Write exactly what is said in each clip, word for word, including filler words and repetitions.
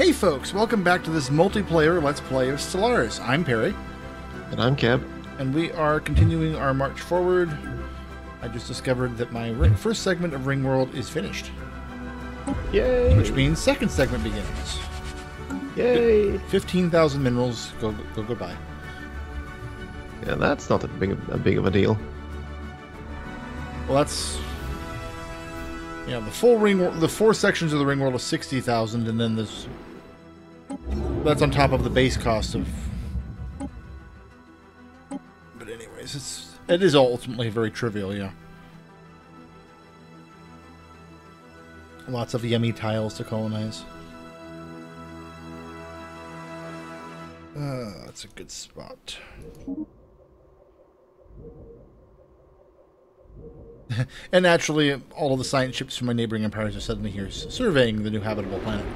Hey folks, welcome back to this multiplayer Let's Play of Stellaris. I'm Peri. And I'm Keb. And we are continuing our march forward. I just discovered that my first segment of Ring World is finished. Yay! Which means second segment begins. Yay! fifteen thousand minerals go, go go by. Yeah, that's not a big, a big of a deal. Well, that's... Yeah, the full ring, the four sections of the ring world is sixty thousand, and then this. That's on top of the base cost of. But anyways, it's it is ultimately very trivial, yeah. Lots of yummy tiles to colonize. Uh, that's a good spot. And naturally, all of the science ships from my neighboring empires are suddenly here, surveying the new habitable planet.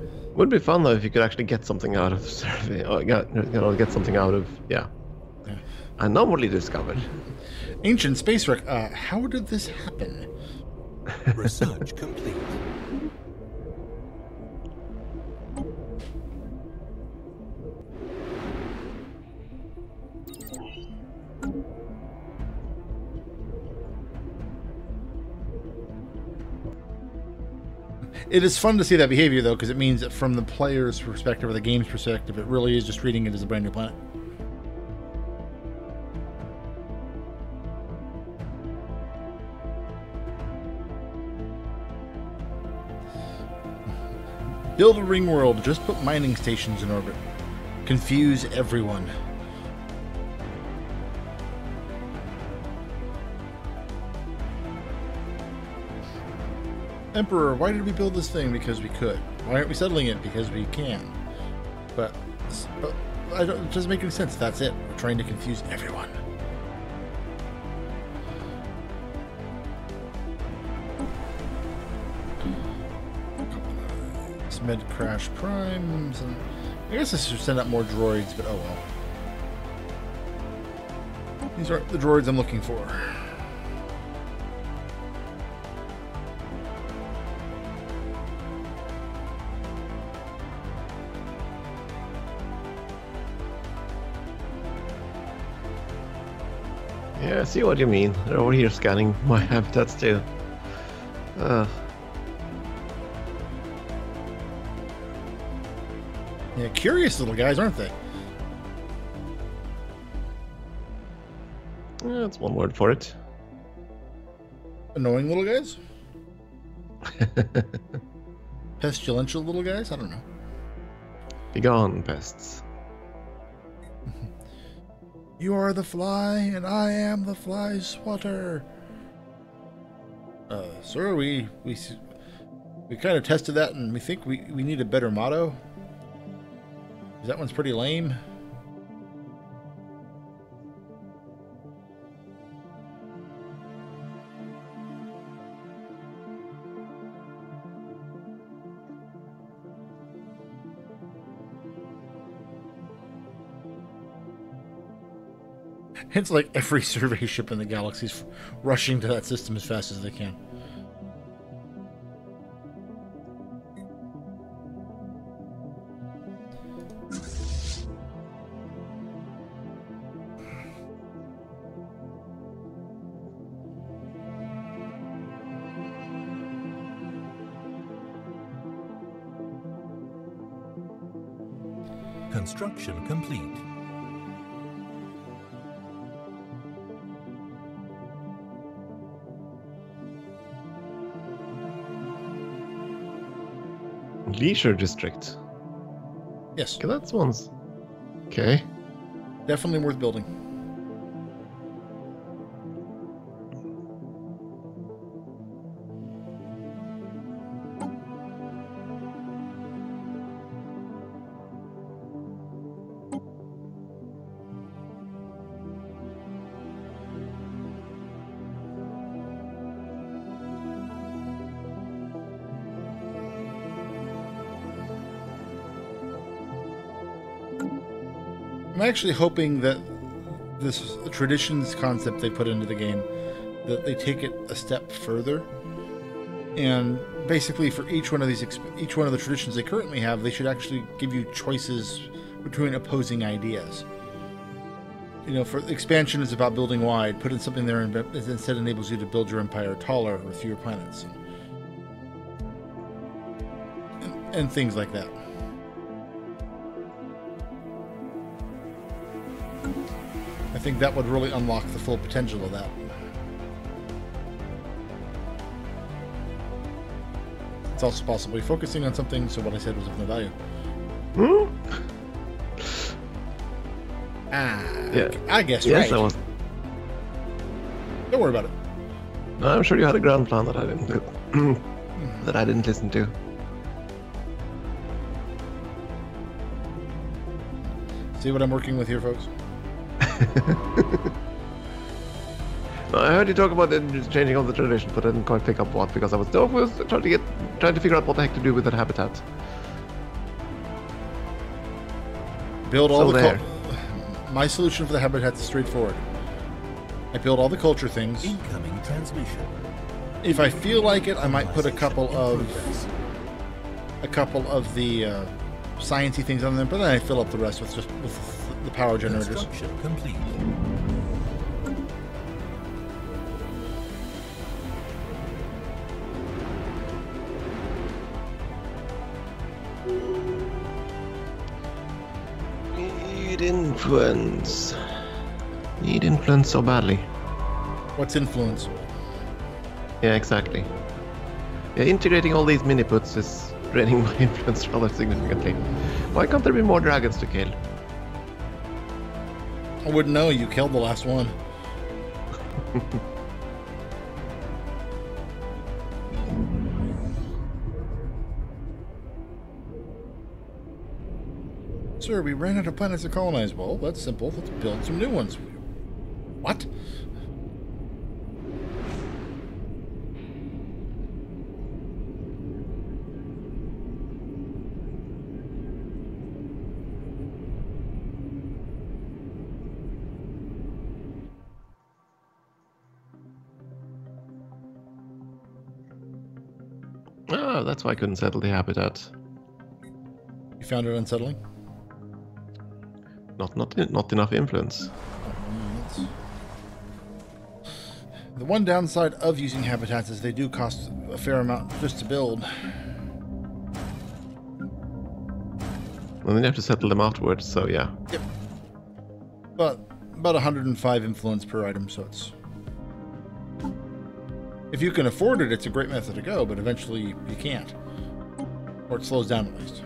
It would be fun though if you could actually get something out of survey, or get, you know, get something out of yeah. yeah. Anomaly discovered. Ancient space wreck. Uh, how did this happen? Research complete. It is fun to see that behavior, though, because it means that from the player's perspective or the game's perspective, it really is just treating it as a brand new planet. Build a ring world, just put mining stations in orbit. Confuse everyone. Emperor, why did we build this thing? Because we could. Why aren't we settling it? Because we can. But, but I don't, it doesn't make any sense. That's it. We're trying to confuse everyone. Med crash primes. And I guess I should send out more droids, but oh well. These aren't the droids I'm looking for. Yeah, I see what you mean. They're over here scanning my habitats too. Uh. Yeah, curious little guys, aren't they? Yeah, that's one word for it. Annoying little guys? Pestilential little guys? I don't know. Begone, pests. You are the fly, and I am the fly swatter. Uh, sir, we we we kind of tested that, and we think we we need a better motto. That one's pretty lame. It's like every survey ship in the galaxy is rushing to that system as fast as they can. Construction complete. Leisure district. Yes. Okay, that's one's. Okay. Definitely worth building. I'm actually hoping that this traditions concept they put into the game that they take it a step further. And basically, for each one of these, each one of the traditions they currently have, they should actually give you choices between opposing ideas. You know, for expansion is about building wide. Put in something there and instead enables you to build your empire taller with fewer planets, and, and things like that. I think that would really unlock the full potential of that. It's also possibly focusing on something, so what I said was of no value. Hmm? Ah, yeah. I guess yes, right. That don't worry about it. No, I'm sure you had a ground plan that I didn't that I didn't listen to. See what I'm working with here, folks. I heard you talk about changing all the tradition, but I didn't quite pick up what, because I was trying to get trying to figure out what the heck to do with that habitat. Build all so the there. My solution for the habitat is straightforward. I build all the culture things. Incoming transmission. If I feel like it, I might put a couple of a couple of the uh, sciencey things on them, but then I fill up the rest with just with the power generators. Complete. Need influence. Need influence so badly. What's influence? Yeah, exactly. Yeah, integrating all these mini-puts is draining my influence rather significantly. Why can't there be more dragons to kill? I wouldn't know, you killed the last one. Sir, we ran out of planets to colonize. Well, that's simple. Let's build some new ones. What? Oh, that's why I couldn't settle the habitat. You found it unsettling? Not not not enough influence. Oh, the one downside of using habitats is they do cost a fair amount just to build. And then you have to settle them afterwards, so yeah. Yep. But about one hundred and five influence per item, so it's... If you can afford it, it's a great method to go, but eventually you can't. Or it slows down at least.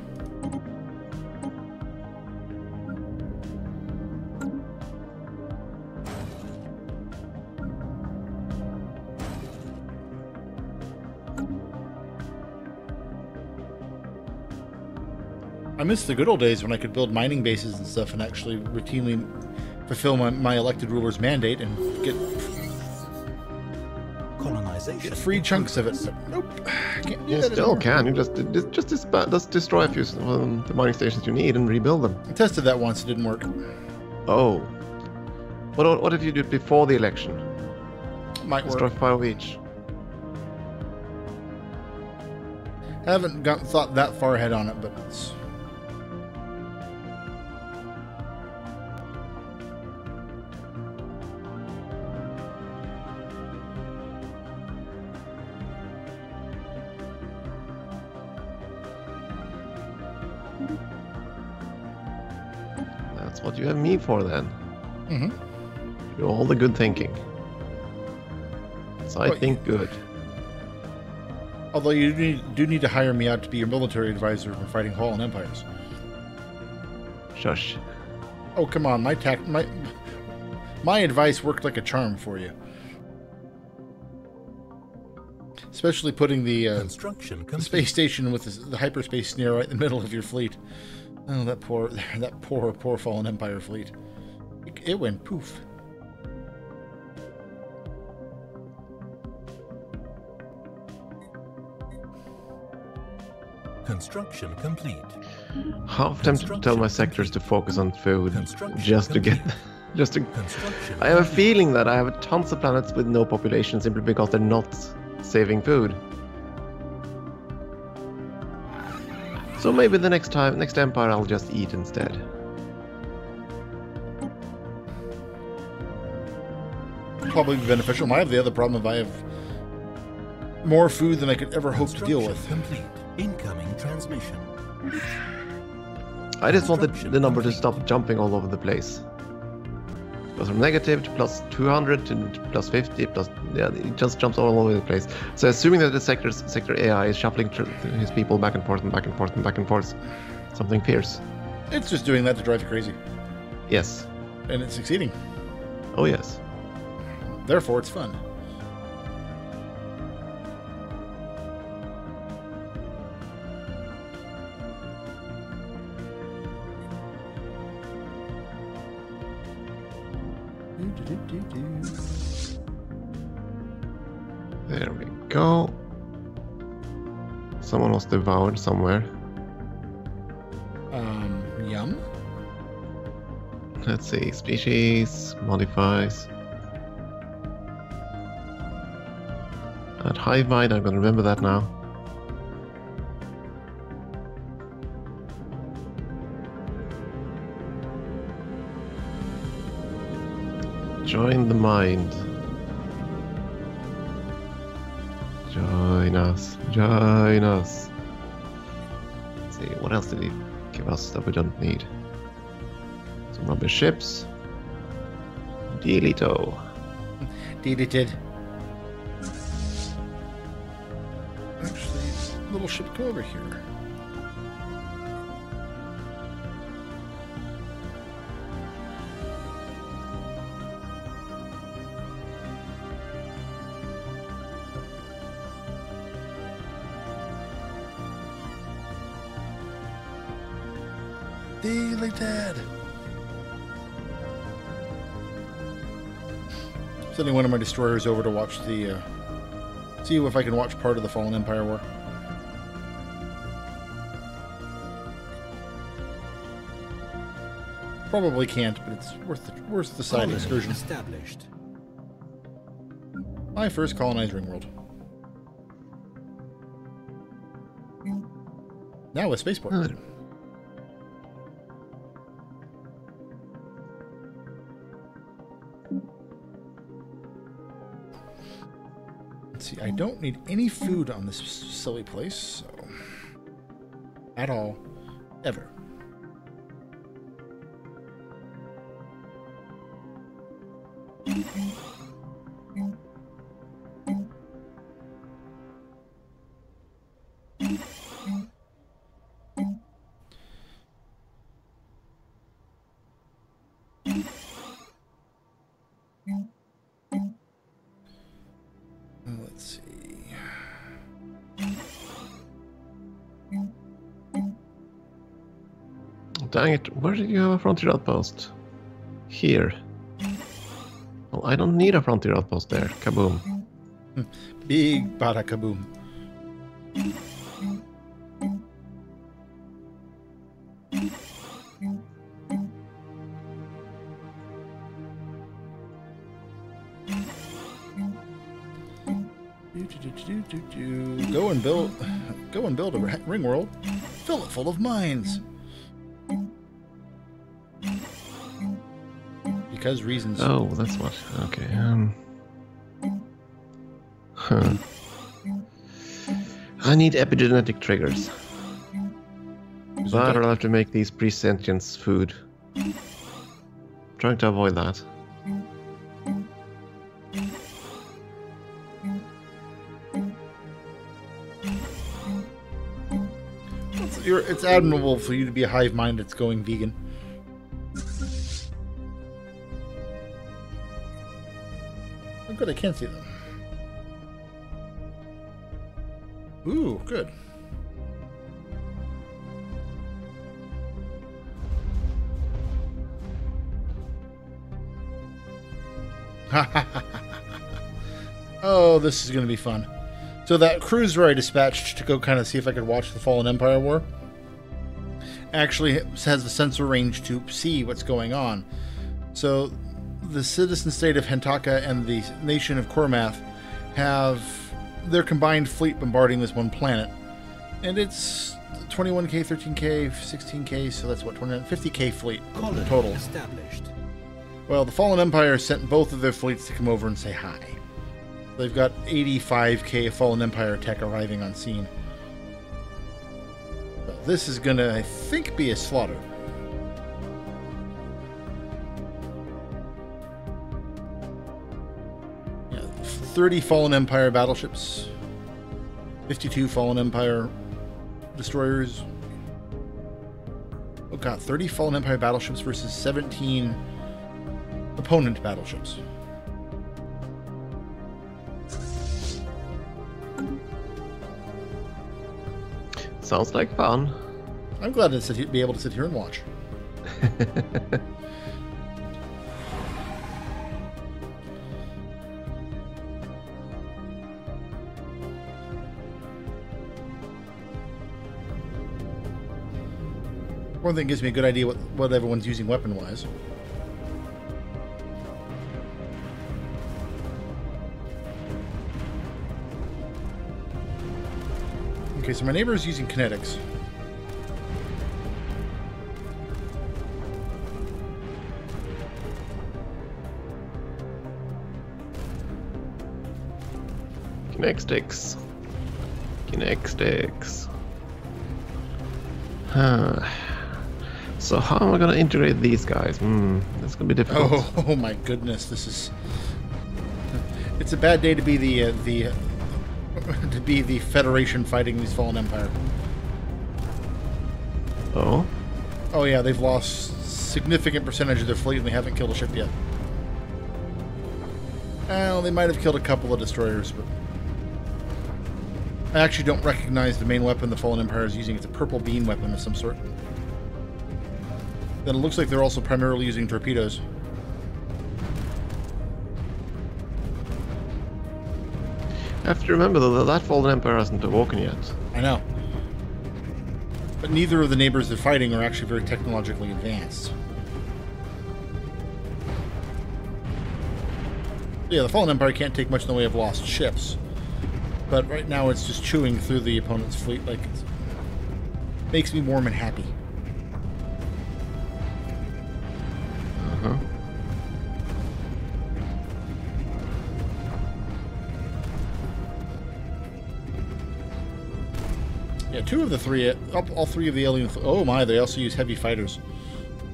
I miss the good old days when I could build mining bases and stuff and actually routinely fulfill my, my elected ruler's mandate and get... Colonization. Get free chunks of it. But nope, I can't do you that still anymore. Can. You just just, just, just destroy a few um, the mining stations you need and rebuild them. I tested that once. It didn't work. Oh. What what did you do before the election? Might destroy work. Destroy five of each. I haven't got, thought that far ahead on it, but it's... That's what you have me for, then. Mm-hmm. Do all the good thinking. So I well, think good. Although you do need, do need to hire me out to be your military advisor for fighting fallen empires. Shush. Oh, come on. My, tact, my, my advice worked like a charm for you. Especially putting the, uh, Construction the space station with the, the hyperspace snare right in the middle of your fleet. Oh, that poor, that poor, poor fallen empire fleet. It, it went poof. Construction complete. How tempted to tell my sectors to focus on food just to get Just to, I have a feeling that I have tons of planets with no population simply because they're not saving food. So maybe the next time, next empire, I'll just eat instead. Probably be beneficial. Might have the other problem if I have more food than I could ever hope to deal with. Complete. Incoming transmission. I just wanted the number to stop jumping all over the place. It goes from negative to plus two hundred to plus fifty, plus yeah, it just jumps all over the place. So assuming that the sector's, sector A I is shuffling his people back and forth and back and forth and back and forth, something fierce. It's just doing that to drive you crazy. Yes. And it's succeeding. Oh yes. Therefore, it's fun. There we go. Someone was devoured somewhere. Um, yum. Let's see, species, modifies. That hive mind, I'm gonna remember that now. Join the mind. Join us. Join us. Let's see, what else did he give us that we don't need? Some rubber ships. Delito. Deleted. Little ship, go over here. Deleted. Sending one of my destroyers over to watch the, uh, see if I can watch part of the Fallen Empire War. Probably can't, but it's worth the, worth the side excursion. Established. I first colonized Ring World. Now with spaceport. Huh. Let's see. I don't need any food on this silly place, so at all, ever. Let's see. Dang it, where did you have a frontier outpost? Here. Well, I don't need a frontier outpost there. Kaboom. Big bada kaboom. Go and build, go and build a ring world. Fill it full of mines. Because reasons. Oh, that's what. Okay. Um. Huh. I need epigenetic triggers. But I'll have to make these pre-sentience food. I'm trying to avoid that. It's, you're, it's admirable for you to be a hive mind that's going vegan. Good, I can't see them. Ooh, good. Oh, this is going to be fun. So that cruiser I dispatched to go kind of see if I could watch the Fallen Empire War actually has the sensor range to see what's going on. So the citizen state of Hentaka and the nation of Kormath have their combined fleet bombarding this one planet. And it's twenty-one K, thirteen K, sixteen K, so that's what, fifty K fleet total. Well, the Fallen Empire sent both of their fleets to come over and say hi. They've got eighty-five K Fallen Empire tech arriving on scene. Well, this is gonna, I think, be a slaughter. Yeah, thirty Fallen Empire battleships, fifty-two Fallen Empire destroyers. Oh god, thirty Fallen Empire battleships versus seventeen opponent battleships. Sounds like fun. I'm glad to sit here, be able to sit here and watch. One thing gives me a good idea what, what everyone's using weapon-wise. Okay, so my neighbor is using kinetics. Kinetic sticks. Kinetic sticks. Huh. So how am I gonna integrate these guys? Hmm, that's gonna be difficult. Oh, oh my goodness, this is. It's a bad day to be the uh, the. Uh, to be the Federation fighting these Fallen Empire. Oh? Oh yeah, they've lost significant percentage of their fleet and they haven't killed a ship yet. Well, they might have killed a couple of destroyers, but... I actually don't recognize the main weapon the Fallen Empire is using. It's a purple beam weapon of some sort. Then it looks like they're also primarily using torpedoes. I have to remember, though, that that Fallen Empire hasn't awoken yet. I know. But neither of the neighbors they're fighting are actually very technologically advanced. Yeah, the Fallen Empire can't take much in the way of lost ships. But right now it's just chewing through the opponent's fleet. Like, it's, it makes me warm and happy. Uh-huh. Yeah, two of the three, all three of the alien... Oh my, they also use heavy fighters.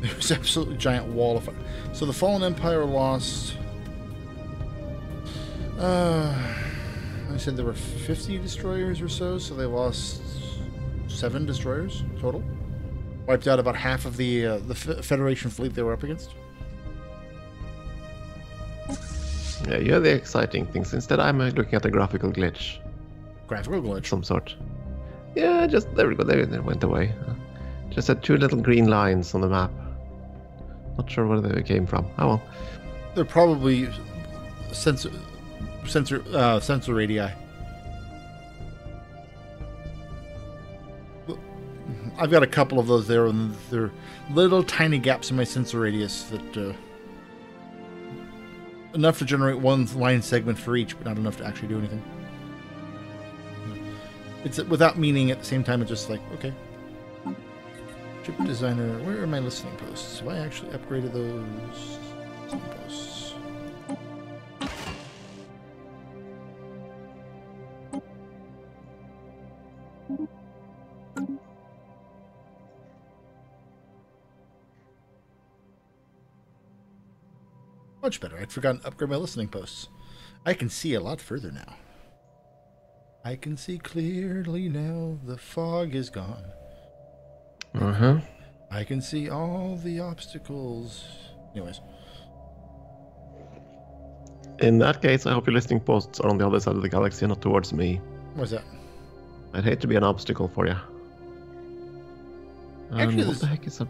There's an absolutely giant wall of fire. So the Fallen Empire lost... Uh, I said there were fifty destroyers or so, so they lost seven destroyers total. Wiped out about half of the, uh, the Federation fleet they were up against. Yeah, you're the exciting things. Instead, I'm looking at a graphical glitch. Graphical glitch? Some sort. Yeah, just there we go. There it went away. Just had two little green lines on the map. Not sure where they came from. Oh well. They're probably sensor, sensor, uh, sensor radii. I've got a couple of those there, and they're little tiny gaps in my sensor radius that uh, enough to generate one line segment for each, but not enough to actually do anything. It's without meaning at the same time, it's just like, okay. Chip designer, where are my listening posts? Have I actually upgraded those listening posts? Much better. I'd forgotten to upgrade my listening posts. I can see a lot further now. I can see clearly now, the fog is gone. Uh-huh. I can see all the obstacles. Anyways. In that case, I hope your listening posts are on the other side of the galaxy, not towards me. What's that? I'd hate to be an obstacle for you. Actually, um, what the heck is up?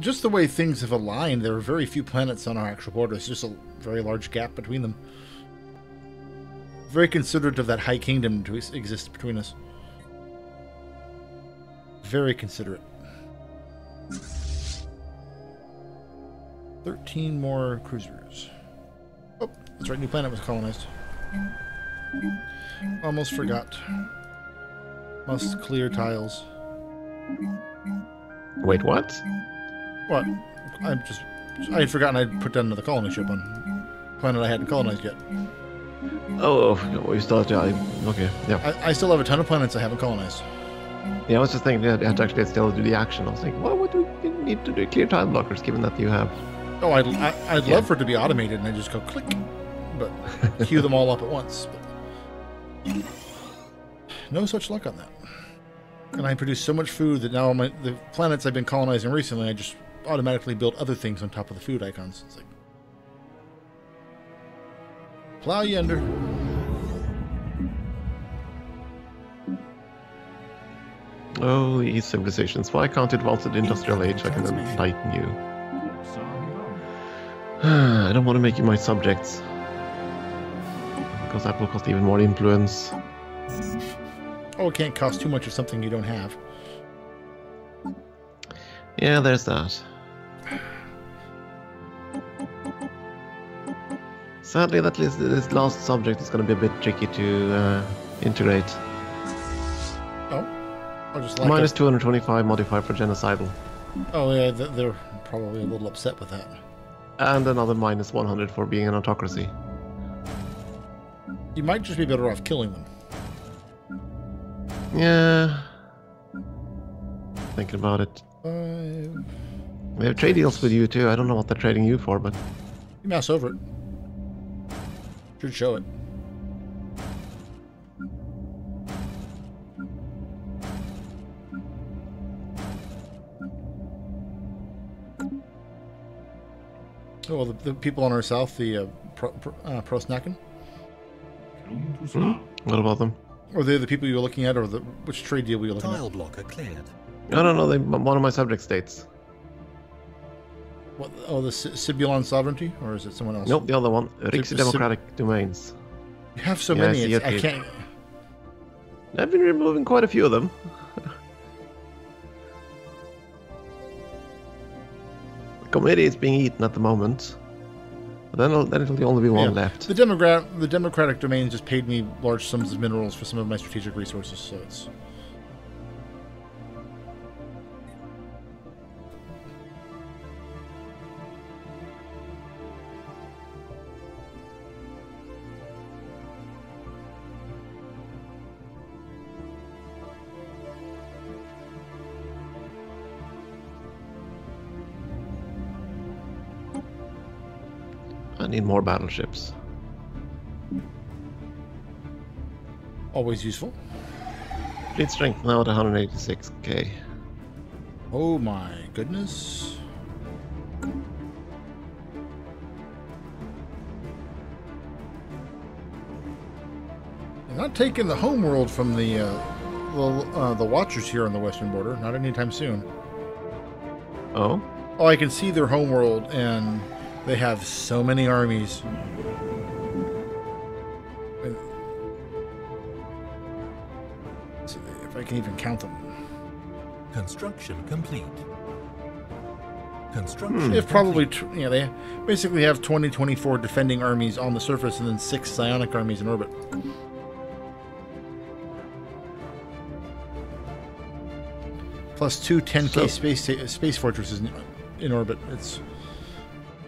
Just the way things have aligned, there are very few planets on our actual border. It's just a very large gap between them. Very considerate of that high kingdom to exist between us. Very considerate. thirteen more cruisers. Oh, that's right, new planet was colonized. Almost forgot. Must clear tiles. Wait, what? What? I just... I had forgotten I'd put down another colony ship on a planet I hadn't colonized yet. Oh, oh no, you still have to... Okay, yeah. I, I still have a ton of planets I haven't colonized. Yeah, I was just thinking, yeah, I had to actually still do the action. I was thinking, well, what do we need to do? Clear tile blockers, given that you have... Oh, I'd, I, I'd yeah. love for it to be automated, and I just go click, but queue them all up at once. But no such luck on that. And I produce so much food that now my, the planets I've been colonizing recently, I just automatically build other things on top of the food icons. It's like... Plow yonder. Oh, these civilizations. Why can't it waltz at the industrial age? I can enlighten you. I don't want to make you my subjects. Because that will cost even more influence. Oh, it can't cost too much of something you don't have. Yeah, there's that. Sadly, that list, this last subject is going to be a bit tricky to uh, integrate. Oh? I'll just like minus it. two hundred twenty-five modifier for genocidal. Oh, yeah, they're probably a little upset with that. And another minus one hundred for being an autocracy. You might just be better off killing them. Yeah. Thinking about it. Uh, we have trade deals with you too. I don't know what they're trading you for, but... You mouse over it. Should show it. Oh, well, the, the people on our south, the uh, pro, pro, uh, Prosnakan. Mm-hmm. What about them? Or they the people you were looking at, or the which trade deal were you looking Tile at? Tile blocker cleared. No, no, no. They, one of my subject states. What? Oh, the Sibulan Sovereignty, or is it someone else? Nope, the other one. Rixi Democratic Sib Domains. You have so yeah, many. I, it's, I can't. I've been removing quite a few of them. The committee is being eaten at the moment. Then it'll, then it'll only be one yeah. left. The, demogra the Democratic Domain just paid me large sums of minerals for some of my strategic resources, so it's... Need more battleships. Always useful. Fleet strength now at one hundred eighty-six K. Oh my goodness. They're not taking the homeworld from the uh, the, uh, the Watchers here on the western border. Not anytime soon. Oh? Oh, I can see their homeworld and... They have so many armies. If I can even count them. Construction complete. Construction. Hmm. They have probably, yeah, they basically have twenty, twenty-four defending armies on the surface, and then six psionic armies in orbit. Plus two ten K so. space space fortresses in, in orbit. It's.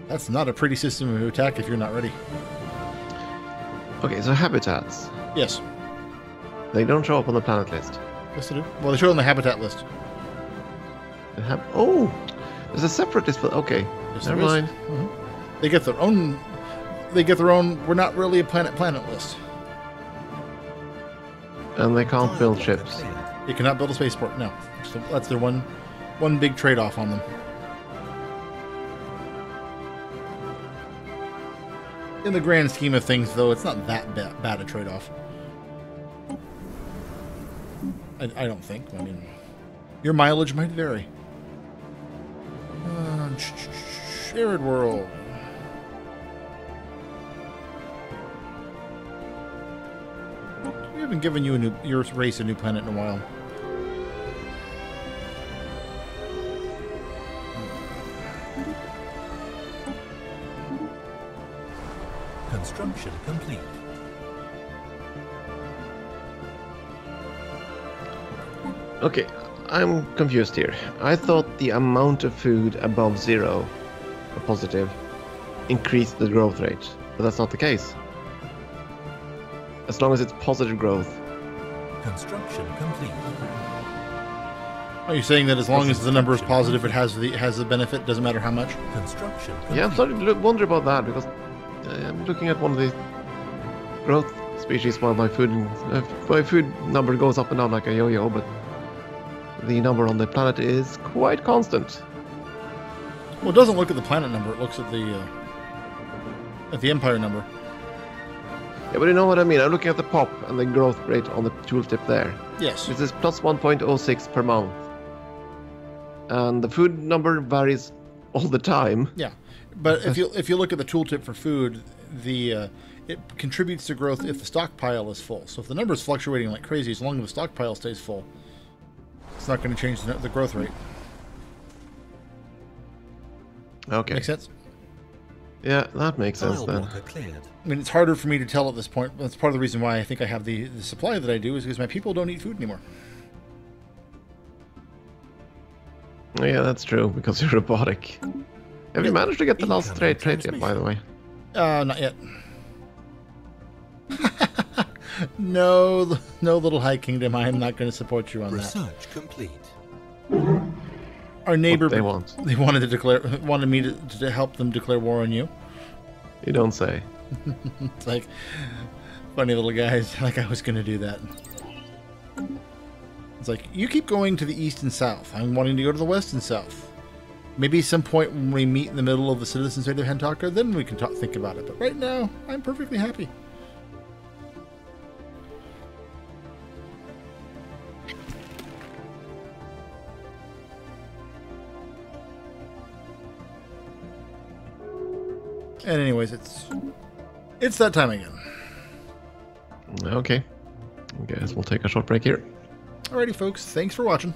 That's not a pretty system of attack if you're not ready. Okay, so habitats. Yes. They don't show up on the planet list. Yes, they do. Well, they show on the habitat list. They have. Oh, there's a separate list. Okay, yes, never mind. Mm-hmm. They get their own. They get their own. We're not really a planet planet list. And they can't build ships. They cannot build a spaceport. No, so that's their one, one big trade-off on them. In the grand scheme of things, though, it's not that ba bad a trade-off. I, I don't think. I mean, your mileage might vary. Uh, Arid World. We haven't given you a new, your race a new planet in a while. Construction complete. Okay, I'm confused here. I thought the amount of food above zero, a positive, increased the growth rate, but that's not the case. As long as it's positive growth. Construction complete. Are you saying that as long as the number is positive, it has the it has the benefit? Doesn't matter how much. Construction. Complete. Yeah, I'm starting to wonder about that because I'm looking at one of the growth species while my food my food number goes up and down like a yo-yo, but the number on the planet is quite constant. Well, it doesn't look at the planet number. It looks at the uh, at the empire number. Yeah, but you know what I mean. I'm looking at the pop and the growth rate on the tooltip there. Yes. This is plus one point oh six per month. And the food number varies all the time. Yeah, but if you if you look at the tooltip for food, the uh, it contributes to growth if the stockpile is full. So if the number is fluctuating like crazy, as long as the stockpile stays full, it's not going to change the, the growth rate. Okay. Makes sense? Yeah, that makes sense then. I mean, it's harder for me to tell at this point. That's part of the reason why I think I have the, the supply that I do is because my people don't eat food anymore. Yeah, that's true, because you're robotic. Have you managed to get the last trade trade yet, by the way? Uh, not yet. No, no, little High Kingdom, I am not going to support you on that. Research complete. Our neighbor, what they want. They wanted to declare, wanted me to, to help them declare war on you. You don't say. It's like, funny little guys, like I was going to do that. It's like, you keep going to the east and south. I'm wanting to go to the west and south. Maybe some point when we meet in the middle of the citizen state of Hentaka, then we can talk, think about it. But right now, I'm perfectly happy. And anyways, it's it's that time again. Okay. I guess we'll take a short break here. Alrighty, folks. Thanks for watching.